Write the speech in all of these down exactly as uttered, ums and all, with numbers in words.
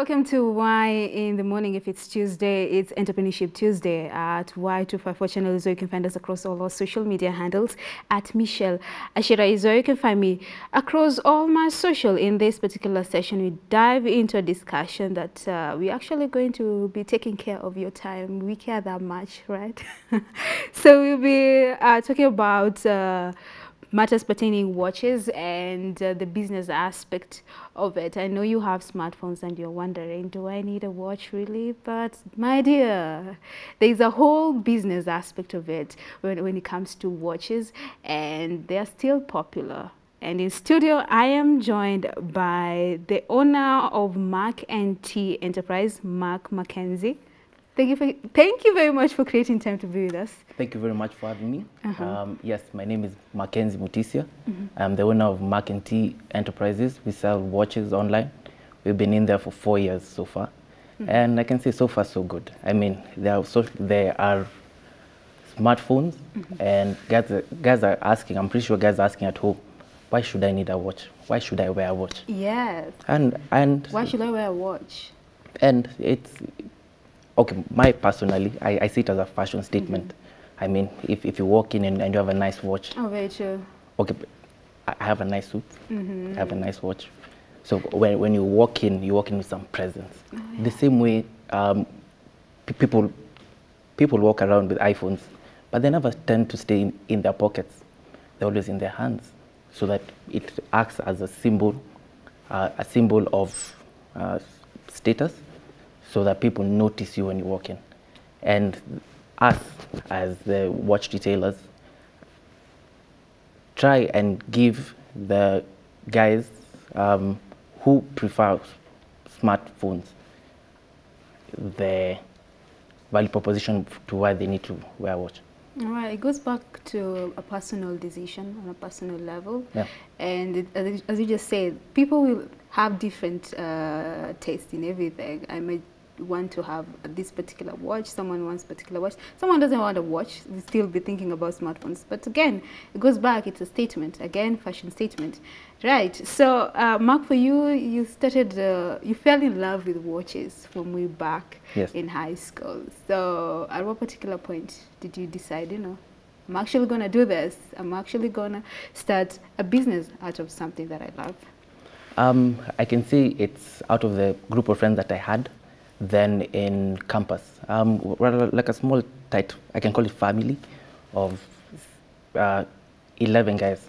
Welcome to Y in the Morning. If it's Tuesday, it's Entrepreneurship Tuesday at Y two five four Channel is where you can find us across all our social media handles. At Michelle Ashira is where you can find me across all my social. In this particular session, we dive into a discussion that uh, we're actually going to be taking care of your time. We care that much, right? So we'll be uh, talking about uh, matters pertaining watches and uh, the business aspect of it. I know you have smartphones and you're wondering, do I need a watch really? But my dear, there's a whole business aspect of it when, when it comes to watches, and they're still popular. And in studio, I am joined by the owner of Mark and T Enterprise, Mark Mackenzie. Thank you, for, thank you very much for creating time to be with us. Thank you very much for having me. Uh-huh. um, yes, my name is Mark Mackenzie Mutisia. Mm-hmm. I'm the owner of Mark and T Enterprises. We sell watches online. We've been in there for four years so far. Mm-hmm. And I can say so far so good. I mean, there are, so, there are smartphones, mm-hmm. and guys are, guys are asking, I'm pretty sure guys are asking at home, why should I need a watch? Why should I wear a watch? Yes. And, and why should I wear a watch? And it's... Okay, my personally, I, I see it as a fashion statement. Mm-hmm. I mean, if, if you walk in and, and you have a nice watch. Oh, very true. Okay, I have a nice suit. Mm-hmm. I have a nice watch. So when, when you walk in, you walk in with some presence. Oh, yeah. The same way um, people, people walk around with iPhones, but they never tend to stay in, in their pockets. They're always in their hands, so that it acts as a symbol, uh, a symbol of uh, status, so that people notice you when you walk in. And us, as the watch retailers, try and give the guys um, who prefer smartphones the value proposition to why they need to wear a watch. All right, it goes back to a personal decision on a personal level. Yeah. And it, as you just said, people will have different uh, tastes in everything. I may want to have this particular watch, someone wants particular watch, someone doesn't want a watch, we still be thinking about smartphones. But again, it goes back, it's a statement, again, fashion statement. Right, so uh, Mark, for you, you started, uh, you fell in love with watches from way back. Yes. In high school. So at what particular point did you decide, you know, I'm actually gonna do this, I'm actually gonna start a business out of something that I love? Um, I can say it's out of the group of friends that I had. Than in campus, um, rather like a small, tight, I can call it family of uh, eleven guys.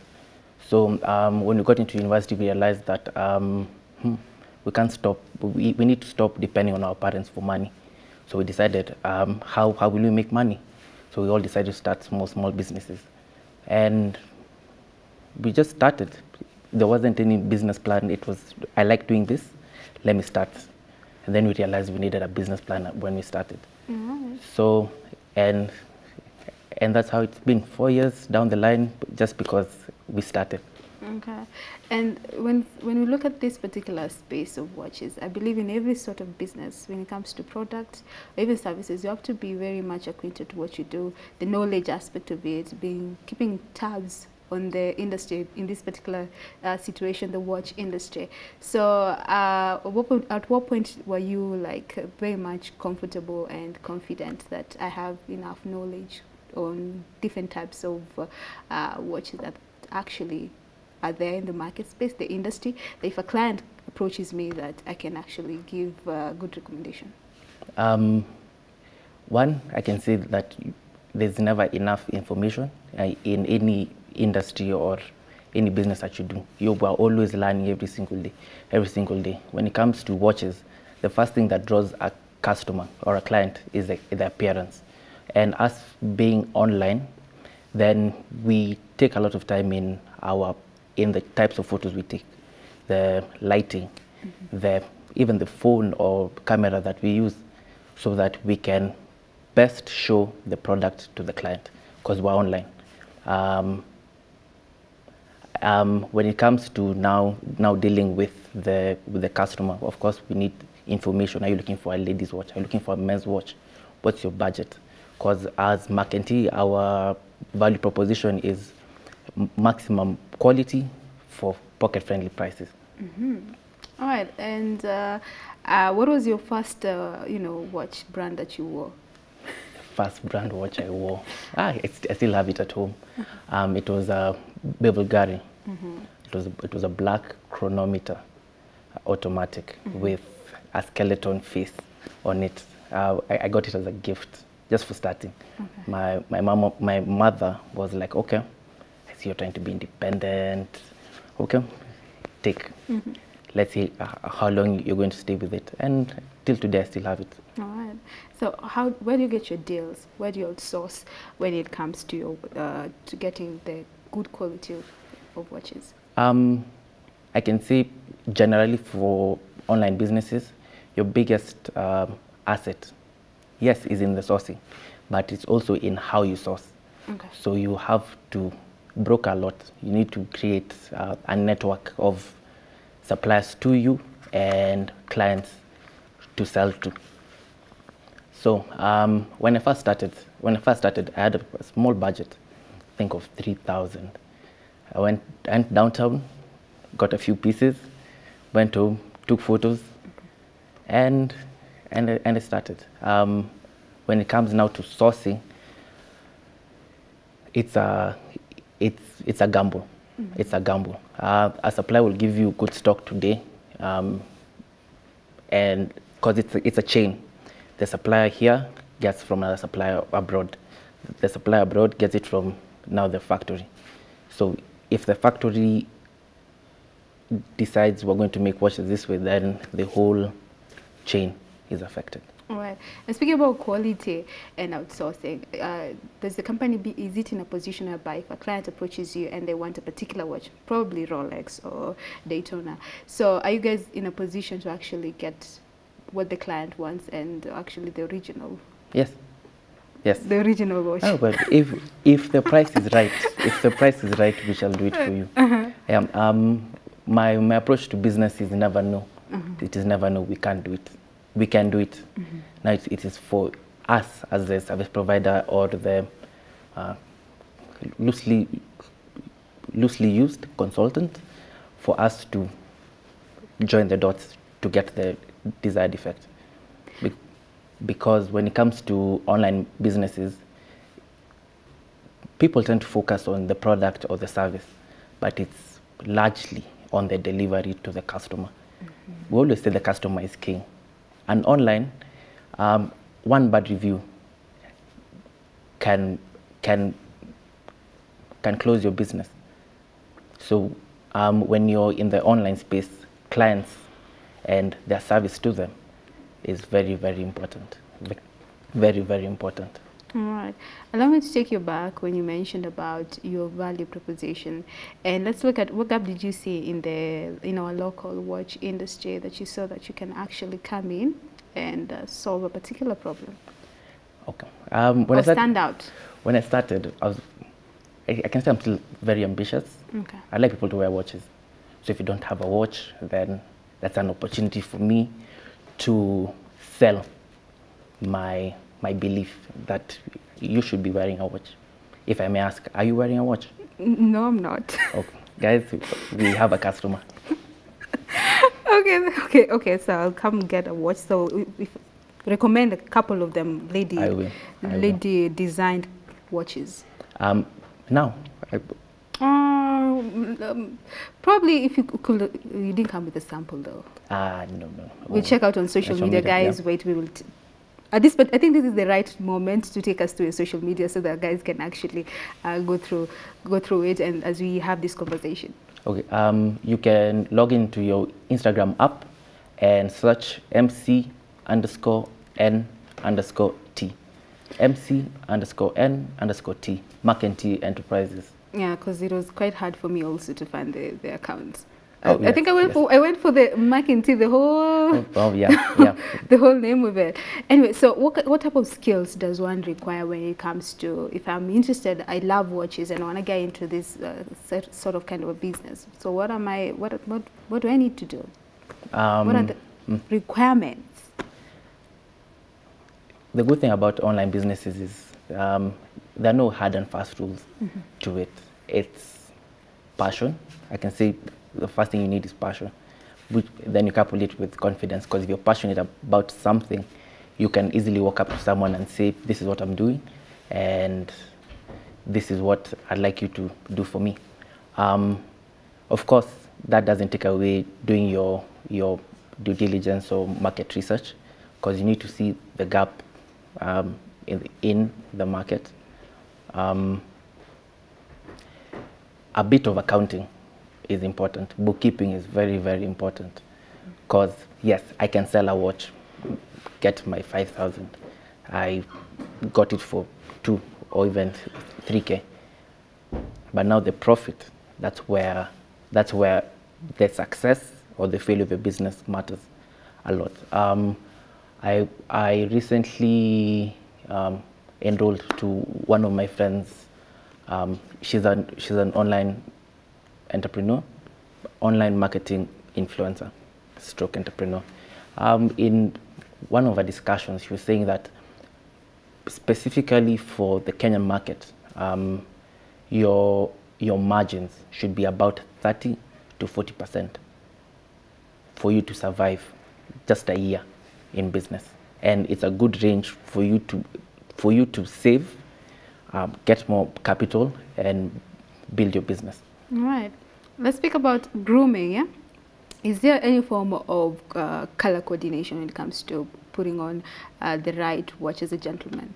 So um, when we got into university, we realized that um, hmm, we can't stop. We, we need to stop depending on our parents for money. So we decided, um, how how will we make money? So we all decided to start small small businesses, and we just started. There wasn't any business plan. It was, I like doing this. Let me start. And then we realized we needed a business plan when we started. Mm-hmm. So, and and that's how it's been. Four years down the line, just because we started. Okay. And when when we look at this particular space of watches, I believe in every sort of business, when it comes to products, even services, you have to be very much acquainted to what you do, the knowledge aspect of it, being keeping tabs on the industry, in this particular uh, situation, the watch industry. So uh, what point, at what point were you like very much comfortable and confident that I have enough knowledge on different types of uh, uh, watches that actually are there in the market space, the industry, that if a client approaches me, that I can actually give a good recommendation? Um, one, I can say that there's never enough information uh, in any industry or any business that you do. You are always learning every single day, every single day. When it comes to watches, the first thing that draws a customer or a client is the, the appearance. And us being online, then we take a lot of time in our in the types of photos we take, the lighting, mm-hmm. the even the phone or camera that we use, so that we can best show the product to the client because we're online. Um, Um, when it comes to now, now dealing with the with the customer, of course, we need information. Are you looking for a ladies' watch? Are you looking for a men's watch? What's your budget? Because as Mark and T, our value proposition is maximum quality for pocket-friendly prices. Mm-hmm. All right, and uh, uh, what was your first, uh, you know, watch brand that you wore? First brand watch I wore, ah, it's, I still have it at home. Um, it was a Bvlgari. Mm-hmm. It was it was a black chronometer, automatic, mm-hmm. with a skeleton face on it. Uh, I, I got it as a gift, just for starting. Okay. My my mama, my mother was like, okay, I see you're trying to be independent. Okay, take. Mm-hmm. Let's see uh, how long you're going to stay with it. And till today, I still have it. All right. So how, where do you get your deals? Where do you outsource when it comes to, your, uh, to getting the good quality of, of watches? Um, I can say generally for online businesses, your biggest uh, asset, yes, is in the sourcing, but it's also in how you source. Okay. So you have to broker a lot. You need to create uh, a network of suppliers to you and clients to sell to. So um, when I first started, when I first started, I had a, a small budget, I think of three thousand. I went, went downtown, got a few pieces, went home, took photos, okay. and and and I started. Um, when it comes now to sourcing, it's a it's it's a gamble. It's a gamble. Uh, a supplier will give you good stock today, um, and because it's a, it's a chain, the supplier here gets from another supplier abroad. The supplier abroad gets it from now the factory. So if the factory decides we're going to make watches this way, then the whole chain is affected. Right. And speaking about quality and outsourcing, uh, does the company be, is it in a position whereby if a client approaches you and they want a particular watch, probably Rolex or Daytona, so are you guys in a position to actually get what the client wants and actually the original? Yes. Yes. The original watch. Oh, but if, if the price is right, if the price is right, we shall do it for you. Uh-huh. um, um, my, my approach to business is never no. Uh-huh. It is never no, we can't do it. We can do it. Mm-hmm. Now it, it is for us as a service provider or the uh, loosely loosely used consultant for us to join the dots to get the desired effect. Be because when it comes to online businesses, people tend to focus on the product or the service, but it's largely on the delivery to the customer. Mm-hmm. We always say the customer is king. And online, um, one bad review can can can close your business. So um, when you're in the online space, clients and their service to them is very, very important. Very, very important. All right. Allow me to take you back when you mentioned about your value proposition, and let's look at what gap did you see in the in our local watch industry that you saw that you can actually come in and uh, solve a particular problem. Okay. Um, when or I started, stand out. When I started, I was I, I can say I'm still very ambitious. Okay. I like people to wear watches, so if you don't have a watch, then that's an opportunity for me to sell my. my belief that you should be wearing a watch. If I may ask, are you wearing a watch? No, I'm not. Okay, guys, we have a customer. okay, okay, okay, so I'll come get a watch. So we recommend a couple of them, lady, I will. I lady will. designed watches. Um, now? Um, um, probably if you could, you didn't come with a sample though. Ah, uh, no, no. We'll oh, check out on social media, media, guys, yeah. wait, we will. T At this, but I think this is the right moment to take us to your social media so that guys can actually uh, go through go through it and as we have this conversation. Okay, um, you can log into your Instagram app and search MC underscore N underscore T. MC underscore N underscore T. Mark and T Enterprises. Yeah, because it was quite hard for me also to find the, the accounts. Oh, I, yes, I think I went yes. for I went for the Mackenzie, the whole oh, oh, yeah, yeah. the whole name of it. Anyway, so what what type of skills does one require when it comes to, if I'm interested, I love watches and I want to get into this uh, sort of kind of a business. So what am I? What what what do I need to do? Um, what are the mm. requirements? The good thing about online businesses is um, there are no hard and fast rules mm-hmm. to it. It's passion. I can say. The first thing you need is passion. which then you couple it with confidence, because if you're passionate about something, you can easily walk up to someone and say, this is what I'm doing, and this is what I'd like you to do for me. Um, of course, that doesn't take away doing your, your due diligence or market research, because you need to see the gap um, in, the, in the market. Um, a bit of accounting is important. Bookkeeping is very, very important, because yes, I can sell a watch, get my five thousand. I got it for two or even three K. But now the profit, that's where, that's where the success or the failure of a business matters a lot. Um, I, I recently um, enrolled to one of my friends. Um, she's, an, she's an online entrepreneur, online marketing influencer, stroke entrepreneur. Um, in one of our discussions, she was saying that specifically for the Kenyan market, um, your, your margins should be about thirty to forty percent for you to survive just a year in business. And it's a good range for you to, for you to save, um, get more capital, and build your business. All right. Let's speak about grooming, yeah? Is there any form of uh, color coordination when it comes to putting on uh, the right watch as a gentleman?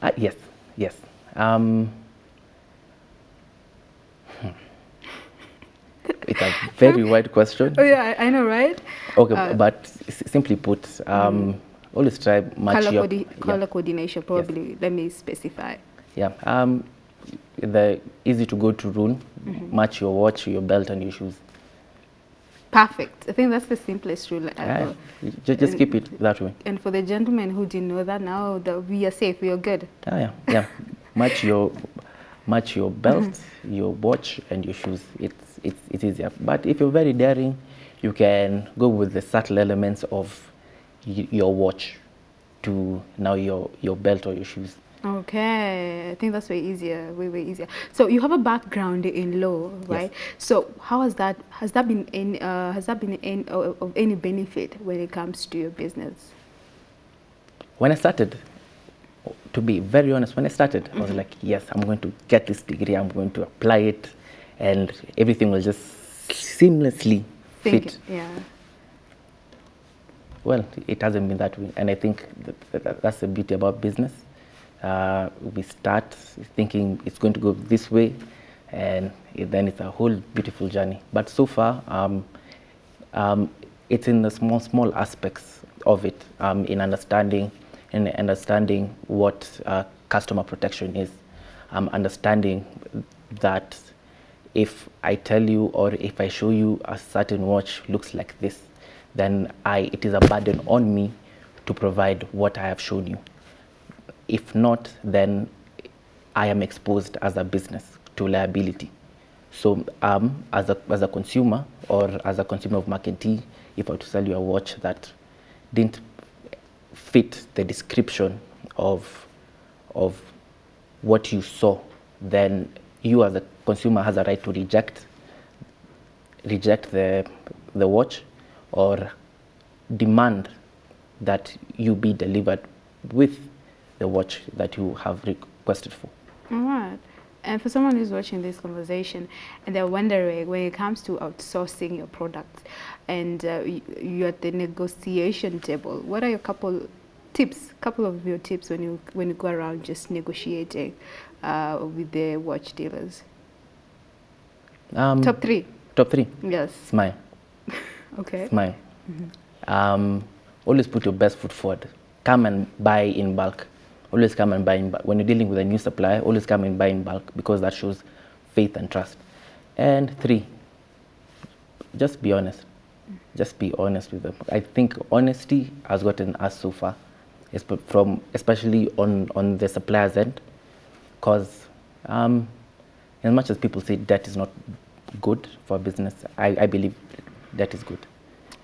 Uh, yes, yes. Um, hmm. It's a very wide question. Oh yeah, I, I know, right? Okay, uh, but simply put, um, mm. always try match color, your, coordi color yeah. coordination. Probably yes. Let me specify. Yeah, um, the easy to go to rule: mm-hmm. match your watch, your belt, and your shoes. Perfect. I think that's the simplest rule. Yeah. Just, just keep it that way. And for the gentlemen who didn't know that, now that we are safe, we are good. Ah, yeah, yeah. match your, match your belt, your watch, and your shoes. It's it's it's easier. But if you're very daring, you can go with the subtle elements of y your watch to now your your belt or your shoes. Okay, I think that's way easier, way, way easier. So you have a background in law, right? Yes. So how has that, has that been any, uh, has that been any, uh, of any benefit when it comes to your business? When I started, to be very honest, when I started, mm-hmm. I was like, yes, I'm going to get this degree, I'm going to apply it, and everything will just seamlessly Think, fit. Yeah. Well, it hasn't been that way, and I think that that's the beauty about business. Uh, we start thinking it's going to go this way, and it, then it's a whole beautiful journey. But so far, um, um, it's in the small, small aspects of it, um, in understanding, in understanding what uh, customer protection is, um, understanding that if I tell you or if I show you a certain watch looks like this, then I, it is a burden on me to provide what I have shown you. If not, then I am exposed as a business to liability. So um, as, a, as a consumer or as a consumer of Mark and T, if I were to sell you a watch that didn't fit the description of, of what you saw, then you as a consumer has a right to reject, reject the, the watch or demand that you be delivered with the watch that you have requested for. All right. And for someone who's watching this conversation and they're wondering, when it comes to outsourcing your products and uh, you're at the negotiation table, what are your couple tips, couple of your tips when you, when you go around just negotiating uh, with the watch dealers? Um, top three? Top three? Yes. Smile. Okay. Smile. Mm-hmm. um, always put your best foot forward. Come and buy in bulk. Always come and buy in bulk. When you're dealing with a new supplier, always come and buy in bulk, because that shows faith and trust. And three, just be honest. Just be honest with them. I think honesty has gotten us so far, from, especially on, on the supplier's end, because um, as much as people say debt is not good for business, I, I believe debt is good.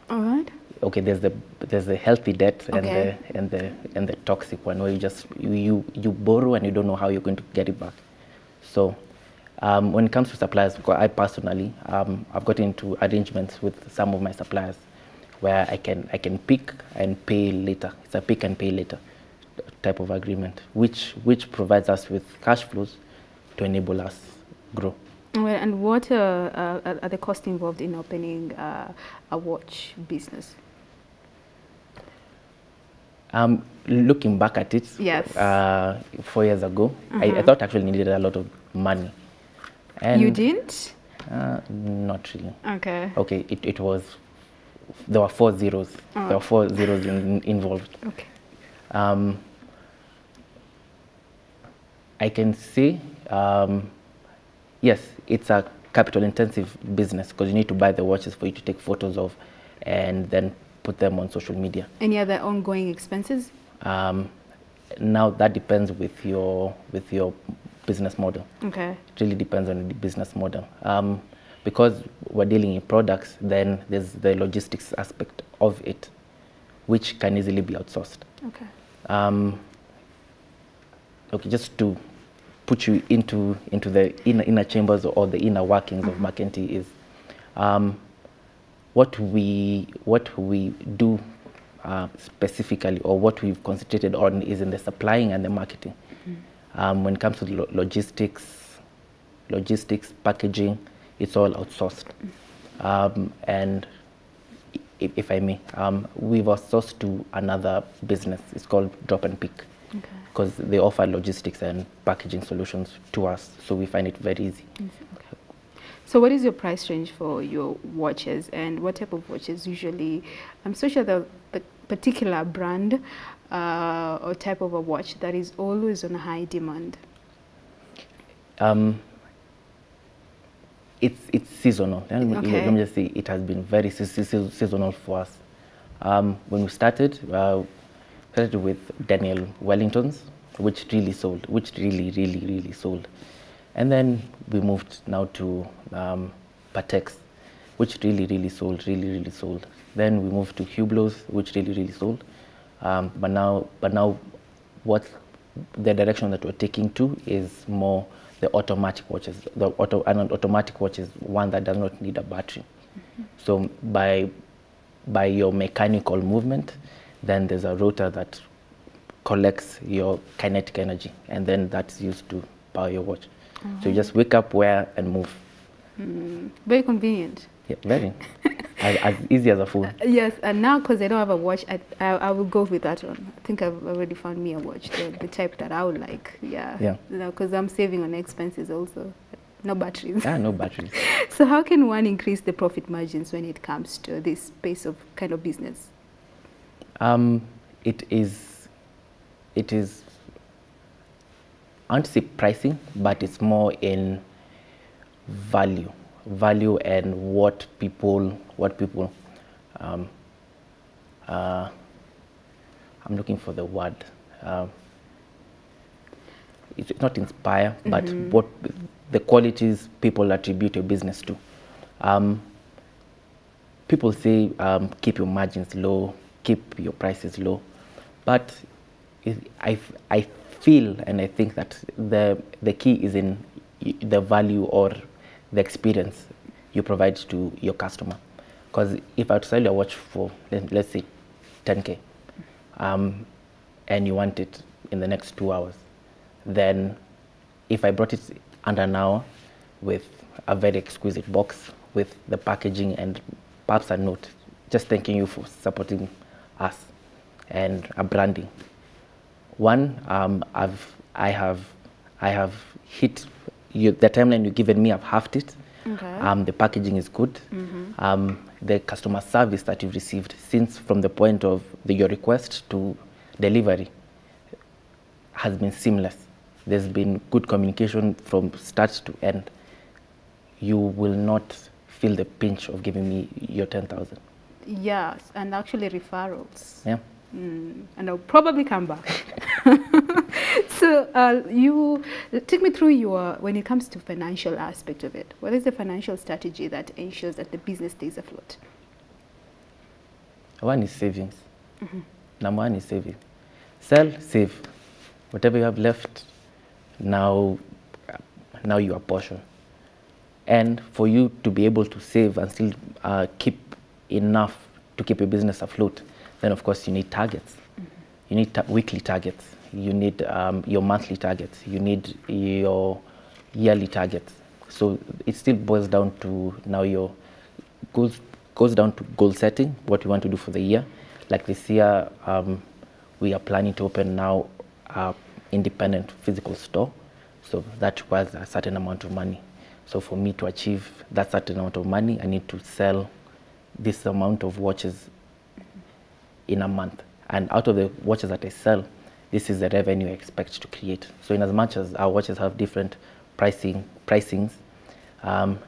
All right. Okay, there's the there's the healthy debt, okay, and the and the and the toxic one where you just you, you you borrow and you don't know how you're going to get it back. So Um, when it comes to suppliers, because I personally, um, I've got into arrangements with some of my suppliers where I can, I can pick and pay later. It's a pick and pay later type of agreement, which, which provides us with cash flows to enable us grow. Well, and what uh, uh, are the costs involved in opening uh, a watch business? Um, looking back at it, yes. uh, four years ago, mm-hmm. I, I thought I actually needed a lot of money. And you didn't? Uh, not really. Okay. Okay, it, it was, there were four zeros. Oh. There were four zeros in, involved. Okay. Um, I can say, um, yes, it's a capital intensive business because you need to buy the watches for you to take photos of and then put them on social media. Any other ongoing expenses? Um, now that depends with your, with your business model. Okay. It really depends on the business model. Um, because we're dealing in products, then there's the logistics aspect of it, which can easily be outsourced. Okay. Um, okay, just to put you into, into the inner, inner chambers or the inner workings mm-hmm. of Mackenzie is um, what we, what we do uh, specifically or what we've concentrated on is in the supplying and the marketing. Mm-hmm. um, when it comes to lo logistics, logistics, packaging, it's all outsourced. Mm-hmm. um, and if, if I may, um, we've outsourced to another business. It's called Drop and Pick. Okay. Because they offer logistics and packaging solutions to us, so we find it very easy. Okay. So what is your price range for your watches, and what type of watches usually? I'm so sure the particular brand uh, or type of a watch that is always on high demand. Um, it's, it's seasonal. Let me, okay. let me just say it has been very seasonal for us. Um, when we started, uh, started with Daniel Wellingtons, which really sold, which really, really, really sold. And then we moved now to um, Pateks, which really, really sold, really, really sold. Then we moved to Hublot, which really, really sold. Um, but now, but now what the direction that we're taking to is more the automatic watches. The auto, an automatic watch is one that does not need a battery. Mm-hmm. So by, by your mechanical movement, then there's a rotor that collects your kinetic energy, and then that's used to power your watch. Uh-huh. So you just wake up, wear, and move. Mm, very convenient. Yeah, very. as, as easy as a phone. Uh, yes, and now because I don't have a watch, I, I, I will go with that one. I think I've already found me a watch, the, the type that I would like. Yeah. Yeah. Because I'm saving on expenses also. No batteries. Ah, no batteries. So how can one increase the profit margins when it comes to this space of kind of business? Um, it is, it is, I won't say pricing, but it's more in value, value and what people, what people, um, uh, I'm looking for the word, um, it's not inspire, mm-hmm. but what the qualities people attribute your business to. Um, people say, um, keep your margins low, keep your prices low, but it, I, I feel and I think that the, the key is in the value or the experience you provide to your customer. Because if I sell your watch for, let, let's say, ten K, um, and you want it in the next two hours, then if I brought it under an hour with a very exquisite box, with the packaging and perhaps a note, just thanking you for supporting us and our branding. One, um, I've, I have, I have hit you, the timeline you've given me. I've halved it. Okay. Um, the packaging is good. Mm-hmm. um, the customer service that you've received since from the point of the, your request to delivery has been seamless. There's been good communication from start to end. You will not feel the pinch of giving me your ten thousand. Yes, and actually referrals. Yeah. Mm, and I'll probably come back. So uh, you take me through your, when it comes to financial aspect of it, what is the financial strategy that ensures that the business stays afloat? One is savings. Mm-hmm. Number one is saving. Sell, save. Whatever you have left, now, now you apportion. and for you to be able to save and still uh, keep enough to keep your business afloat, then of course you need targets. Mm-hmm. You need ta weekly targets. You need um, your monthly targets. You need your yearly targets. So it still boils down to now your goals, goes down to goal setting, what you want to do for the year. Like this year, um, we are planning to open now an independent physical store. So that requires a certain amount of money. So for me to achieve that certain amount of money, I need to sell this amount of watches in a month. And out of the watches that I sell, this is the revenue I expect to create. So in as much as our watches have different pricing pricings, um,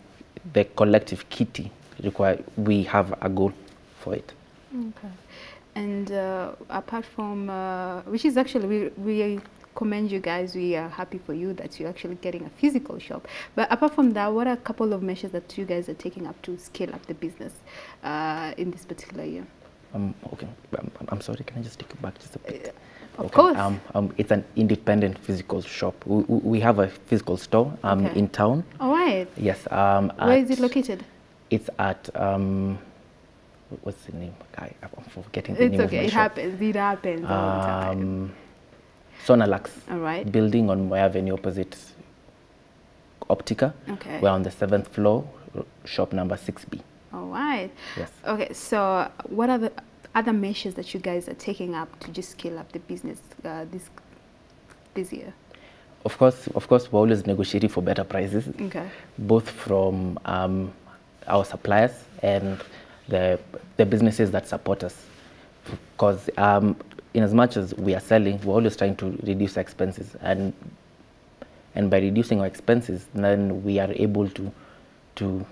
the collective kitty require, we have a goal for it. Okay. And uh, apart from, uh, which is actually, we, we commend you guys, we are happy for you that you're actually getting a physical shop. But apart from that, what are a couple of measures that you guys are taking up to scale up the business uh, in this particular year? Um, okay, I'm, I'm sorry, can I just take it back just a bit? Uh, of okay. course. Um, um, it's an independent physical shop. We, we have a physical store um, okay. in town. All right. Yes. Um, Where is it located? It's at, um, what's the name? I, I'm forgetting the it's name okay. of my It shop. happens, it happens all the time. Um, Sonalux, all right. building on Y Avenue opposite Optica. Okay. We're on the seventh floor, shop number six B. All right. Yes. Okay, so what are the other measures that you guys are taking up to just scale up the business uh, this, this year? Of course, of course, we're always negotiating for better prices, okay. both from um, our suppliers and the, the businesses that support us. Because um, in as much as we are selling, we're always trying to reduce expenses. And, and by reducing our expenses, then we are able to, to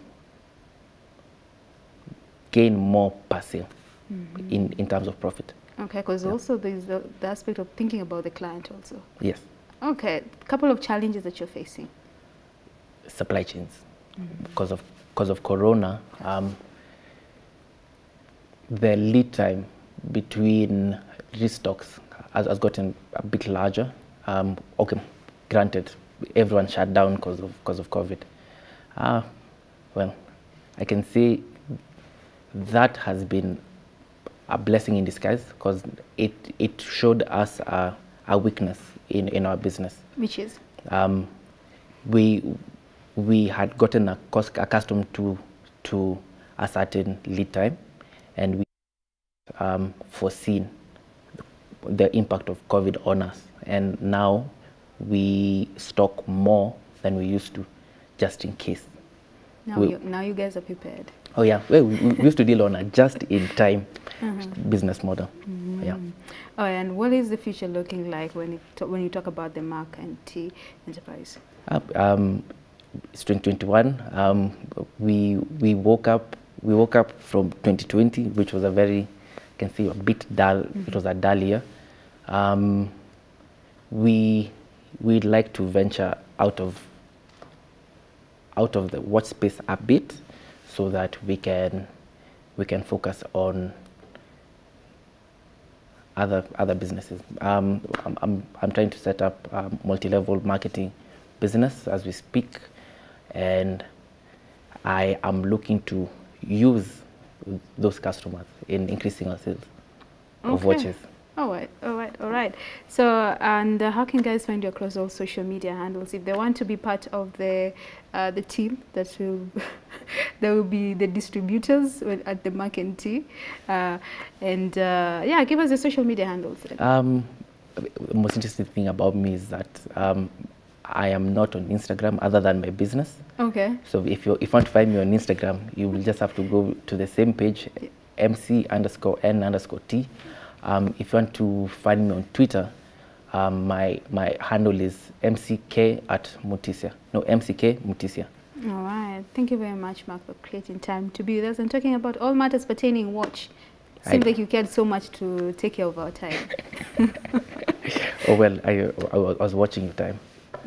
gain more per sale mm-hmm. in, in terms of profit. Okay, because yeah. also there's the, the aspect of thinking about the client also. Yes. Okay, a couple of challenges that you're facing. Supply chains. Mm-hmm. Because of, because of Corona, um, the lead time between restocks has, has gotten a bit larger. Um, okay, granted, everyone shut down because of because of COVID. Ah, well, I can say that has been a blessing in disguise because it it showed us a, a weakness in in our business. Which is um, we we had gotten a cost, accustomed to to a certain lead time, and we um, foreseen the impact of COVID on us, and now we stock more than we used to, just in case. Now, we, you, now you guys are prepared. Oh yeah, we, we, we used to deal on a just-in-time mm-hmm. business model. Mm-hmm. Yeah. Oh, and what is the future looking like when it, when you talk about the Mark and T enterprise? Uh, um, it's twenty twenty-one. Um, we we woke up we woke up from twenty twenty, which was a very can see a bit dull. Mm-hmm. It was a dull year. Um, we we'd like to venture out of out of the watch space a bit, so that we can we can focus on other other businesses. Um, I'm, I'm I'm trying to set up a multi-level marketing business as we speak, and I am looking to use those customers in increasing our sales okay. of watches. All right, all right, all right. So, and uh, how can guys find you across all social media handles if they want to be part of the uh, the team that will that will be the distributors at the Mark and T? Uh, and uh, yeah, give us the social media handles. Um, the most interesting thing about me is that um, I am not on Instagram other than my business. Okay. So if you if you want to find me on Instagram, you will just have to go to the same page, MC underscore N underscore T. Um, if you want to find me on Twitter, um, my my handle is mck at Mutisia. No, mck Mutisia. All right. Thank you very much, Mark, for creating time to be with us and talking about all matters pertaining watch. Seems like you cared so much to take care of our time. Oh well, I I was watching your time.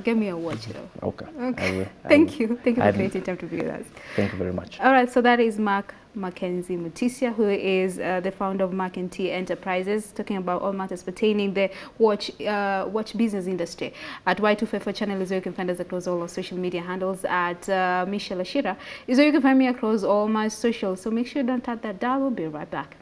Give me a watch though. Okay. Okay. I will. Thank I will. you. Thank you for creating time to be with us. Thank you very much. All right. So that is Mark Mackenzie Mutisia, who is uh, the founder of Mark and T Enterprises, talking about all matters pertaining the watch uh, watch business industry. At Y two fifty-four Channel is where you can find us across all our social media handles. At uh, Michelle Ashira is where you can find me across all my socials. So make sure you don't tap that dial. We'll be right back.